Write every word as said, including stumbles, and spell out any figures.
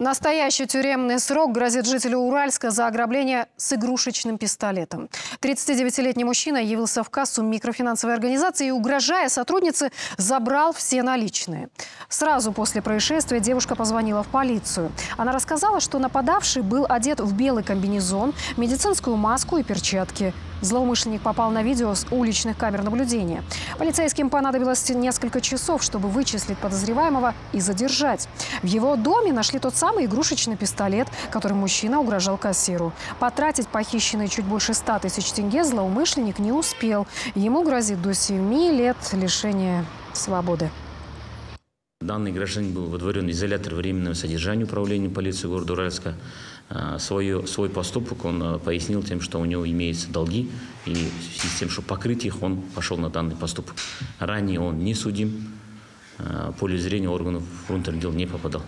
Настоящий тюремный срок грозит жителю Уральска за ограбление с игрушечным пистолетом. тридцатидевятилетний мужчина явился в кассу микрофинансовой организации и, угрожая сотруднице, забрал все наличные. Сразу после происшествия девушка позвонила в полицию. Она рассказала, что нападавший был одет в белый комбинезон, медицинскую маску и перчатки. Злоумышленник попал на видео с уличных камер наблюдения. Полицейским понадобилось несколько часов, чтобы вычислить подозреваемого и задержать. В его доме нашли тот самый игрушечный пистолет, которым мужчина угрожал кассиру. Потратить похищенные чуть больше ста тысяч тенге злоумышленник не успел. Ему грозит до семи лет лишения свободы. Данный гражданин был выдворен в изолятор временного содержания управления полиции города Уральска. Свой, свой поступок он пояснил тем, что у него имеются долги, и в связи с тем, что покрыть их, он пошел на данный поступок. Ранее он не судим, в поле зрения органов внутренних дел не попадал.